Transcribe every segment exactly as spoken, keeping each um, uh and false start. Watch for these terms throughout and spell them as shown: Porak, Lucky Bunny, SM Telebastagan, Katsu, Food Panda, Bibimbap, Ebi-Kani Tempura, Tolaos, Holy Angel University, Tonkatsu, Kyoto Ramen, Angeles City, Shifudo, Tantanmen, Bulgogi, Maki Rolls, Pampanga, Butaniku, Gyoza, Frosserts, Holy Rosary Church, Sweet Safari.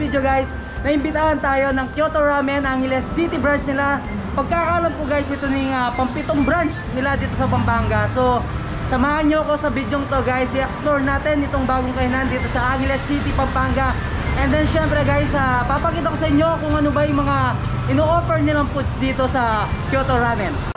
video guys, naimbitahan tayo ng Kyoto Ramen, Angeles City branch nila. Pagkakaalam ko guys, ito ng uh, pampitong branch nila dito sa Pampanga. So samahan nyo ako sa video to guys, i-explore natin itong bagong kainan dito sa Angeles City, Pampanga. And then syempre guys, uh, papakita ko sa inyo kung ano ba yung mga ino-offer nilang foods dito sa Kyoto Ramen.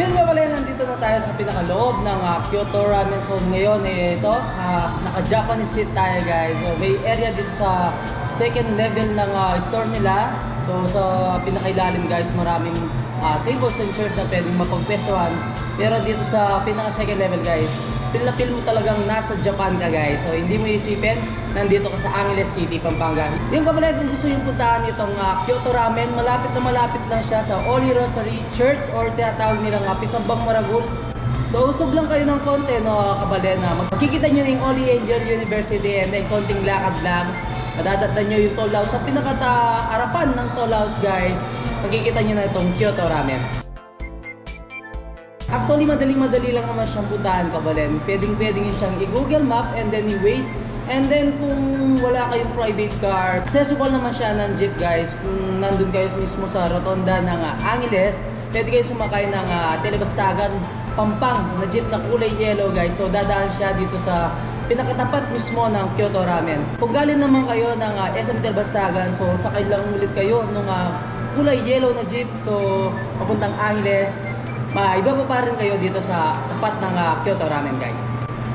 Yun nga pala, nandito na tayo sa pinakaloob ng uh, Kyoto Ramen. So ngayon eh, ito, uh, naka-Japanese seat tayo guys. So may area dito sa second level ng uh, store nila. So sa so, pinakailalim guys, maraming uh, tables and chairs na pwedeng mapagpesohan. Pero dito sa pinaka second level guys, feel na feel mo talagang nasa Japan ka guys. So hindi mo isipin, nandito ka sa Angeles City, Pampanga. Yung kapalay, kung gusto yung puntahan itong uh, Kyoto Ramen, malapit na malapit lang siya sa Holy Rosary Church or tinatawag nilang uh, Pisambang Maragul. So usog lang kayo ng konti, no kapalay, na makikita nyo ng Holy Angel University, and then konting lakad lang madadatan nyo yung Tolaos. Sa pinakataarapan ng Tolaos guys, makikita nyo na itong Kyoto Ramen. Actually madali-madali lang naman siyang puntahan kapalay, pwedeng-pwedeng siyang i-Google Map and then i-Waze. And then kung wala kayong private car, accessible naman siya ng jeep guys. Kung nandun kayo mismo sa rotonda ng uh, Angeles, pwede kayo sumakay ng uh, Telebastagan Pampang na jeep na kulay yellow guys. So dadaan siya dito sa pinakatapat mismo ng Kyoto Ramen. Kung galing naman kayo ng uh, S M Telebastagan, so sakay lang ulit kayo ng uh, kulay yellow na jeep. So papuntang Angeles, maiba pa pa rin kayo dito sa tapat ng uh, Kyoto Ramen guys.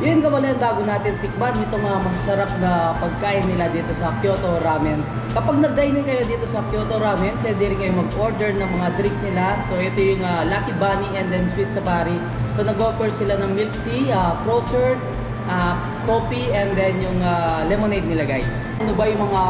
Yun kabalan, bago natin tikman itong mga masasarap na pagkain nila dito sa Kyoto Ramen. Kapag nag-dine kayo dito sa Kyoto Ramen, pwede rin kayo mag-order ng mga drinks nila. So ito yung uh, Lucky Bunny and then Sweet Safari. So nag-offer sila ng milk tea, uh, Frosserts, uh, coffee, and then yung uh, lemonade nila guys. Ano ba yung mga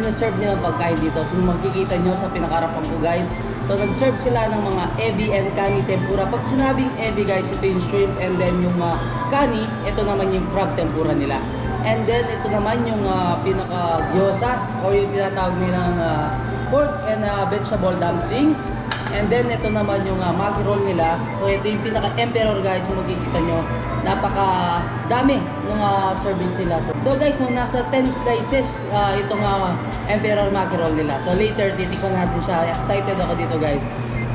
sinaserve nilang pagkain dito? So magkikita nyo sa pinakarapan ko guys. So nag-serve sila ng mga Ebi-Kani Tempura. Pag sinabing Ebi guys, ito yung shrimp, and then yung uh, Kani, ito naman yung crab tempura nila. And then ito naman yung uh, pinaka Gyoza o yung tinatawag nilang uh, pork and uh, vegetable dumplings. And then ito naman yung uh, maki roll nila. So ito yung pinaka emperor guys, kung makikita nyo. Napaka dami ng uh, servings nila. So, so guys, no, nasa ten slices uh, itong uh, emperor maki roll nila. So later titikman natin siya. Excited ako dito guys.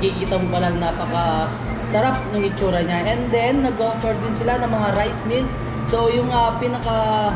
Kikita mo pala napaka sarap ng itsura niya. And then nag-offer din sila ng mga rice meals. So yung uh, pinaka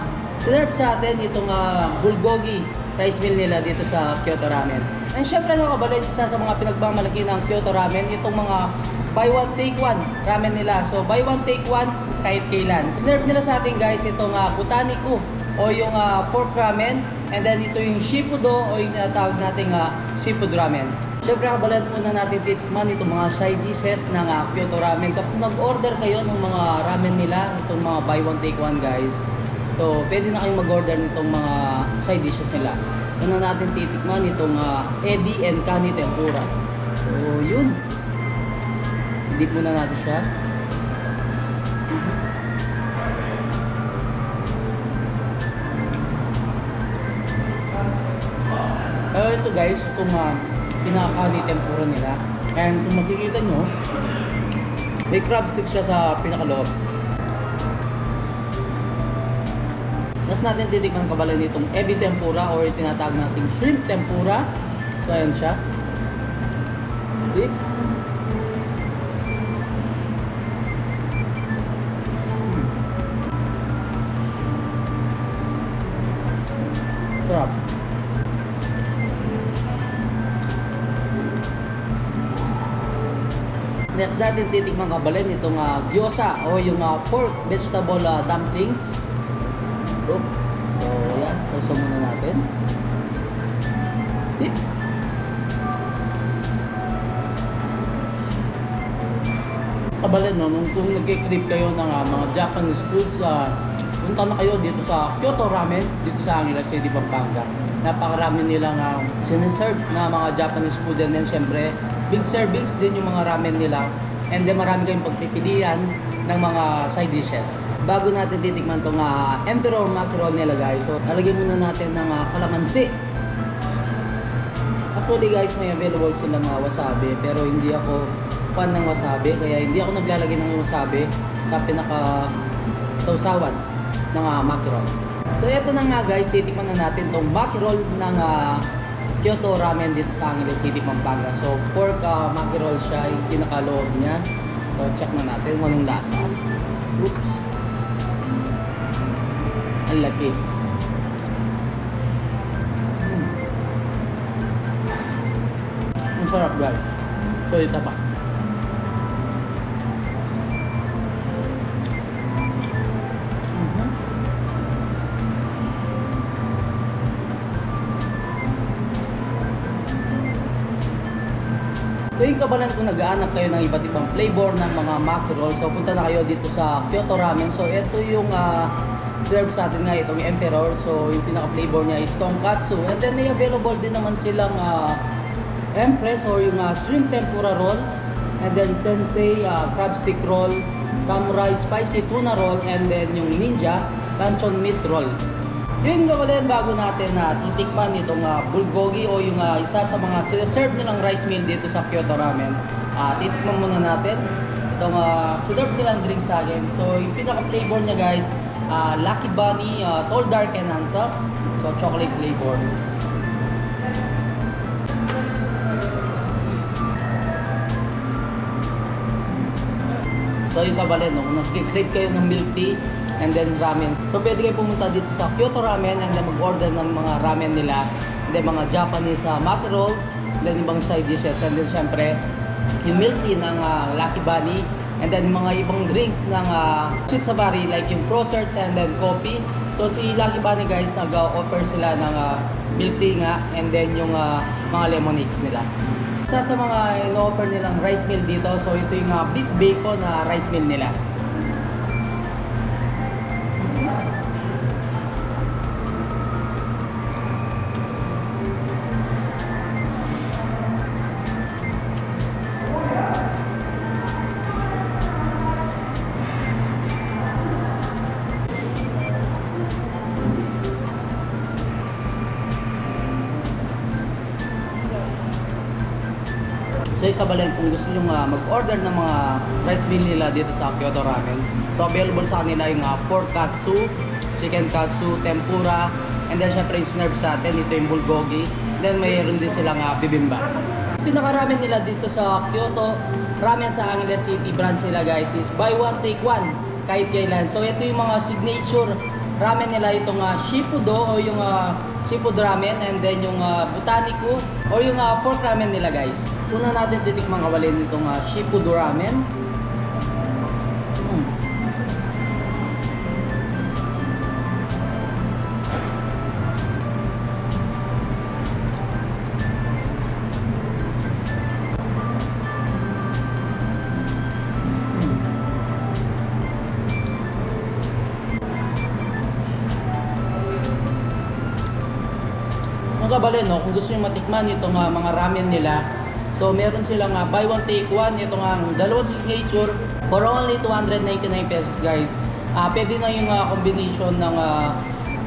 serve sa atin itong uh, bulgogi rice meal nila dito sa Kyoto Ramen. And syempre no, kabalay, isa sa mga pinagmamalaki ng Kyoto Ramen itong mga buy one take one ramen nila. So buy one take one kahit kailan. So, serve nila sa atin guys itong uh, Butaniku o yung uh, pork ramen, and then ito yung Shifudo o yung tinatawag nating uh, seafood ramen. Syempre kabalan, muna natin titikman itong mga side dishes ng uh, Kyoto Ramen. Kapag nag-order kayo ng mga ramen nila, itong mga buy one take one guys. So pwede na kayong mag-order nitong mga side dishes nila. Muna natin titikman itong uh, Ebi-Kani Tempura. So yun. Dip muna natin siya. Pero ito guys, itong uh, pinaka-kani tempura nila. And kung makikita nyo, may crab stick siya sa pinakaloob. Tapos natin titikman kabalan itong ebi tempura or tinatag nating shrimp tempura. So ayan siya. Dip. Sarap. Next natin titikman kabalin itong uh, gyoza o yung uh, pork vegetable uh, dumplings. Oops. So yan, so, so Balin, no? Kung nag-crave kayo ng uh, mga Japanese foods, uh, punta na kayo dito sa Kyoto Ramen, dito sa Angeles City, Pampanga. Napakarami nilang uh, siniserve na mga Japanese food, and then syempre big servings din yung mga ramen nila, and then marami kayong pagpipilian ng mga side dishes. Bago natin titikman itong uh, emperor mackerel nila, guys, so talagyan muna natin ng uh, kalamansi. Actually, guys, may available silang uh, wasabi, pero hindi ako fan ng wasabi, kaya hindi ako naglalagay ng wasabi sa pinaka-sausawan ng uh, mackerel. So eto na nga, guys, titikman na natin itong mackerel ng uh, Kyoto Ramen dito sa Angeles City, Pampanga. So pork uh, mackerel siya, yung pinakaloob niya. So check na natin kung anong lasa. Oops! Ang laki. Mm. Ang sarap, guys. So ito pa. Mm-hmm. Tuwing kabalan kung nag-aanap kayo ng iba't ibang flavor ng mga mackerel, so punta na kayo dito sa Kyoto Ramen. So ito yung uh, serve sa atin nga itong emperor, so yung pinaka-flavor niya is tonkatsu, and then may available din naman silang uh, empress or yung uh, shrimp tempura roll, and then sensei uh, crab stick roll, samurai spicy tuna roll, and then yung ninja luncheon meat roll. Yun nga pala, bago natin na uh, titikman itong uh, bulgogi o yung uh, isa sa mga sinaserve nilang rice meal dito sa Kyoto Ramen, uh, titikman muna natin itong uh, sinerve nilang drink sa akin. So yung pinaka-flavor niya, guys, Uh, Lucky Bunny, uh, Tall, Dark, and Handsome. So, chocolate flavor. So, yung kabalin, no? Kung nag-crave kayo ng milk tea and then ramen, so pwede kayo pumunta dito sa Kyoto Ramen and then mag-order ng mga ramen nila, and then mga Japanese uh, mackerels, and then ibang side dishes, and then syempre yung milk tea ng uh, Lucky Bunny, and then mga ibang drinks ng uh, Sweet Safari like yung Frosserts and then coffee. So si Lucky Bunny, guys, nag-offer sila ng uh, milk tea nga, and then yung uh, mga lemonades nila. Isa sa mga in-offer nilang rice meal dito, so ito yung uh, beef bacon na rice meal nila. So kabalan, kung gusto nyo uh, mag-order ng mga rice meal nila dito sa Kyoto Ramen, so available sa kanila yung uh, pork katsu, chicken katsu, tempura, and then syempre yung snurb sa atin, ito yung bulgogi, then mayroon din silang uh, bibimbap. Pinakaramen nila dito sa Kyoto Ramen sa Angeles City branch nila, guys, is buy one take one kahit kailan. So ito yung mga signature ramen nila, itong uh, Shifudo o yung uh, seafood ramen, and then yung uh, Butaniku or yung uh, pork ramen nila, guys. Una natin titikman kawalin itong uh, Shifudo ramen. Mm. Kabalin, no? Kung gusto nyo matikman itong uh, mga ramen nila, so meron silang uh, buy one take one, itong ang dalawang signature for only two hundred ninety-nine pesos, guys. Uh, pwede na yung uh, combination ng uh,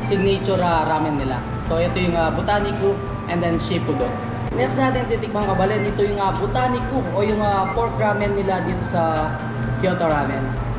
signature uh, ramen nila. So ito yung uh, Butaniku and then Shifudo. Next natin titikman, kabalin, ito yung uh, Butaniku o yung uh, pork ramen nila dito sa Kyoto Ramen.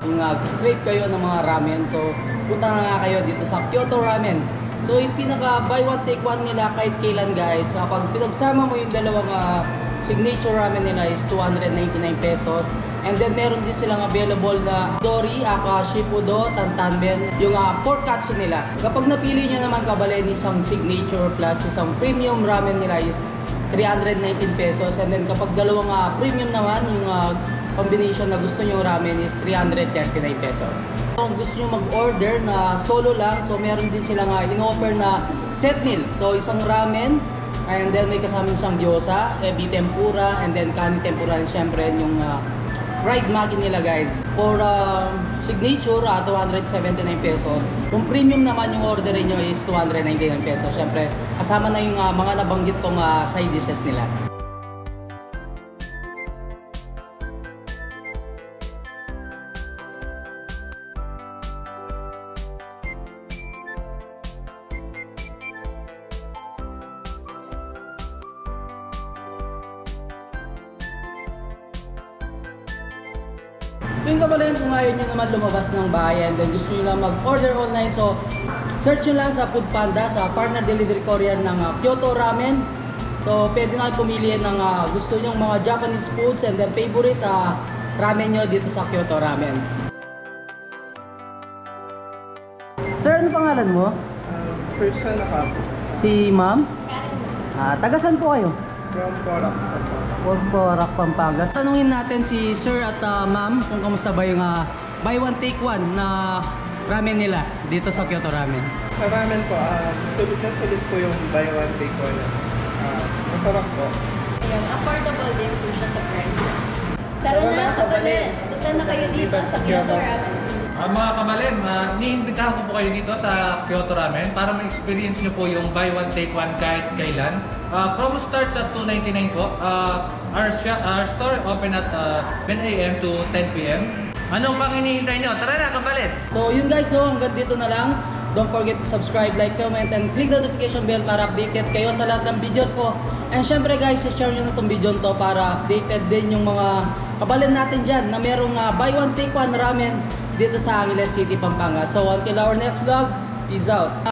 Kung nag-crave kayo ng mga ramen, so punta na nga kayo dito sa Kyoto Ramen. So yung pinaka buy one take one nila kahit kailan, guys. So pag pinagsama mo yung dalawang uh, signature ramen nila is two hundred ninety-nine pesos, And then meron din silang available na Dori, aka Shifudo, Tantanmen, yung uh, pork katsu nila. Kapag napili nyo naman kabalen isang signature plus isang premium ramen nila is three hundred nineteen pesos. And then kapag dalawang uh, premium naman, yung uh, combination na gusto nyo ramen is three hundred thirty-nine pesos. So, kung gusto nyo mag-order na solo lang, so meron din silang uh, in-offer na set meal. So isang ramen, and then may kasama isang Gyoza, Ebi-Kani Tempura, and then Kani Tempura, and syempre yung uh, fried maki nila guys. For uh, signature, uh, two hundred seventy-nine pesos. Kung premium naman yung orderin nyo is two hundred ninety-nine pesos. Syempre, kasama na yung uh, mga nabanggit kong uh, side dishes nila. Yung kabalayan kung ayaw nyo naman lumabas ng bahay and then gusto nyo lang mag-order online, so search nyo lang sa Food Panda, sa partner delivery courier ng uh, Kyoto Ramen. So pwede na kayo pumili ng uh, gusto nyong mga Japanese foods and their favorite uh, ramen nyo dito sa Kyoto Ramen. Sir, ano pangalan mo? Uh, first son ako. Si ma'am? Uh, tagasan po kayo? From Porak, Pampanga. Tanungin natin si Sir at uh, Ma'am kung kamusta ba yung uh, buy one take one na ramen nila dito sa Kyoto Ramen. Sa ramen po, uh, sulit na sulit po yung buy one take one. Uh, masarap po. Ayun, affordable din po siya sa price. Tara na, kabalin! Punta na kayo dito sa Kyoto Ramen. Uh, mga kabalin, uh, niimbitahan ko po kayo dito sa Kyoto Ramen para ma-experience nyo po yung buy one take one kahit kailan. Uh, promo starts at two ninety-nine po. Uh, our, our store open at uh, ten A M to ten P M Anong pang hinihintay nyo? Tara na, kapalit! So yun guys, no, hanggang dito na lang. Don't forget to subscribe, like, comment, and click the notification bell para updated kayo sa lahat ng videos ko. And syempre guys, share nyo na itong video to para updated din yung mga kapalit natin dyan na merong uh, buy one take one ramen dito sa Angeles City, Pampanga. So until our next vlog, peace out!